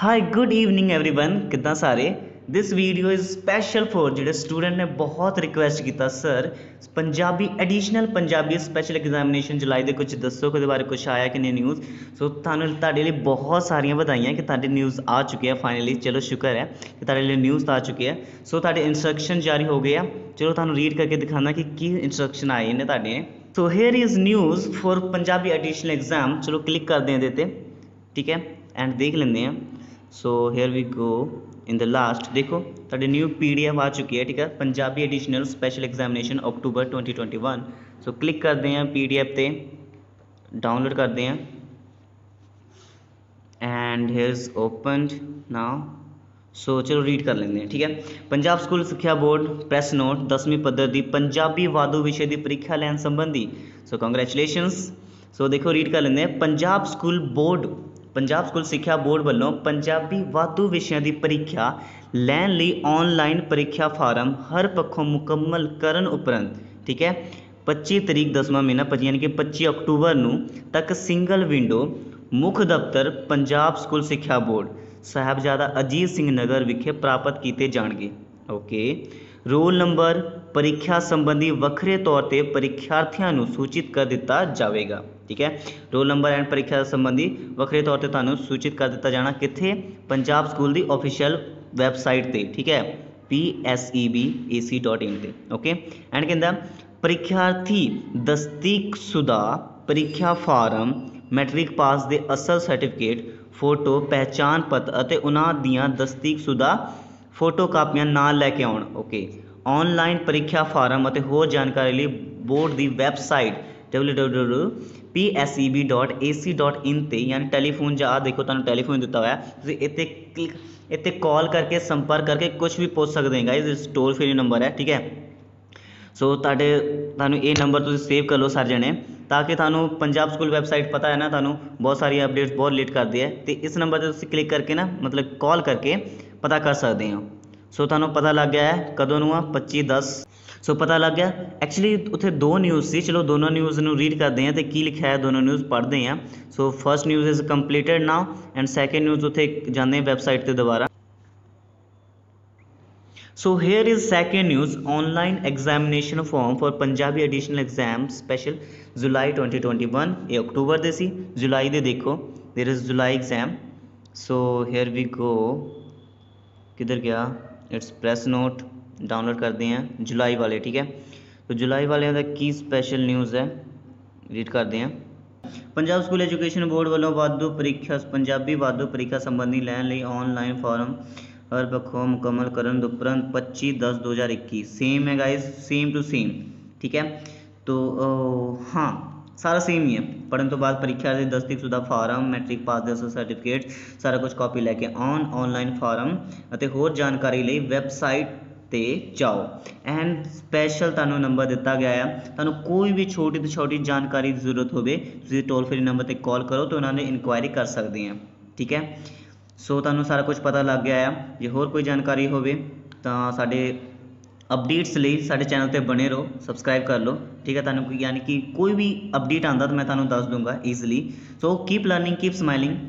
High good evening everyone, कितना सारे। This video is special for जोड़े student ने बहुत रिक्वेस्ट किया sir Punjabi additional Punjabi special examination जुलाई के कुछ दसो के बारे कुछ आया कि नहीं न्यूज़। सो तुहाडे लिए बहुत सारिया बधाइयां कि तुहाडे न्यूज़ आ चुके हैं फाइनली। चलो शुक्र है कि तुहाडे लिए न्यूज़ आ चुके हैं। सो तुहाडे इंस्ट्रक्शन जारी हो गए। चलो तुहानू रीड करके दिखाना कि इंस्ट्रक्शन आए ने तुहाडे। So here is news for Punjabi additional exam. चलो क्लिक कर दें इहदे ते, ठीक है, एंड देख लेंदे हैं। So here we go in the last. देखो तुहाडे न्यू PDF आ चुकी है, ठीक है, Punjabi additional special examination October 2021। So click करते हैं PDF ते, डाउनलोड करते हैं and here is opened now. So चलो रीड कर लेंगे, ठीक है। पंजाब स्कूल सिक्ख्या बोर्ड प्रैस नोट 10वीं पद्धर की पंजाबी वाधू विषय की परीक्षा लैन संबंधी। सो कंग्रेचुलेशनस। सो देखो रीड कर लेंगे। पंजाब स्कूल सिक्ख्या बोर्ड वालों पंजाबी वाधू विषयों की परीक्षा लैन लिए ऑनलाइन परीक्षा फार्म हर पक्षों मुकम्मल करन उपरंत, ठीक है, 25 तारीख 10वां महीना यानी कि 25 अक्टूबर नू तक सिंगल विंडो मुख्य दफ्तर पंजाब स्कूल सिक्ख्या बोर्ड साहिबजादा अजीत सिंह नगर विखे प्राप्त किए जाएंगे। ओके। रोल नंबर परीक्षा संबंधी वक्रे तौर पर परीक्षार्थियों को सूचित कर दिता जाएगा, ठीक है। रोल नंबर एंड परीक्षा संबंधी वक्रे तौर पर तुहानू सूचित कर दिता जाना किथे पंजाब स्कूल की ऑफिशियल वैबसाइट पर, ठीक है, PSEB AC.in ते। ओके। एंड कहता परीक्षार्थी दस्तीकशुदा परीक्षा फार्म मैट्रिक पास के असल सर्टिफिकेट फोटो पहचान पत्र उन्होंने दियाँ दस्तीकशुदा फोटो कापियां ना लैके आउण। ओके। ऑनलाइन परीक्षा फार्म और होर जानकारी लिए बोर्ड की वैबसाइट www.PSEB.AC.in ते यानी टैलीफोन जा देखो तुहानू टैलीफोन दिता हुआ है, इत्थे क्लिक इत्थे कॉल करके संपर्क करके कुछ भी पूछ सकते हैं गाइज। टोल फ्री नंबर है, ठीक है। सो तुहानू ये नंबर तुसीं सेव कर लो सारे जने ताकि तुहानू पंजाब स्कूल वैबसाइट पता है ना, तुहानू बहुत सारी अपडेट्स बहुत लेट करती है तो इस नंबर पर तुसीं क्लिक करके ना मतलब कॉल करके पता कर सकते हो। सो तुहानू पता लग गया है कदों नू आ 25/10। सो पता लग गया एक्चुअली उत्थे दो न्यूज़ सी। चलो दोनों न्यूज़ नू रीड करते हैं तो की लिखा है, दोनों न्यूज़ पढ़ते हैं। So first news is completed now and second news उत्थे जाते हैं वैबसाइट पर दोबारा। So here is second news. Online examination form for Punjabi additional exam special July 2021 ये अक्टूबर दे सी, जुलाई दे देखो there is July exam. So here we go, किधर गया, इट्स प्रेस नोट, डाउनलोड करते हैं जुलाई वाले, ठीक है। तो जुलाई वाले का की स्पैशल न्यूज़ है, रीड करते हैं। पंजाब स्कूल एजुकेशन बोर्ड वालों वाधू परीक्षा पंजाबी वाधू परीक्षा संबंधी लैन लिए ऑनलाइन फॉर्म हर पक्षों मुकम्मल करन उपरंत 25/10/2021। सेम है गाइज, सेम टू सेम, ठीक है। तो हाँ सारा सेम ही है। पढ़ने तो बाद परीक्षा से दस्तीकशुदा फार्म मैट्रिक पास दे सर्टिफिकेट सारा कुछ कॉपी लैके ऑनलाइन फार्म और होर जानकारी लिए वैबसाइट ते जाओ एंड स्पैशल तुहानू नंबर दिता गया है। तुहानू कोई भी छोटी तो छोटी जानकारी की जरूरत होवे तुसीं टोल फ्री नंबर पर कॉल करो तो उन्होंने इंक्वायरी कर सकते हैं, ठीक है। सो तुहानू सारा कुछ पता लग गया है। जे होर कोई जानकारी होवे तां साडे अपडेट्स लिए साडे चैनल ते बने रहो, सबसक्राइब कर लो, ठीक है। तुहानू यानी कि कोई भी अपडेट आंदा तो मैं तुहानू दस दूंगा easily. So keep learning, keep smiling.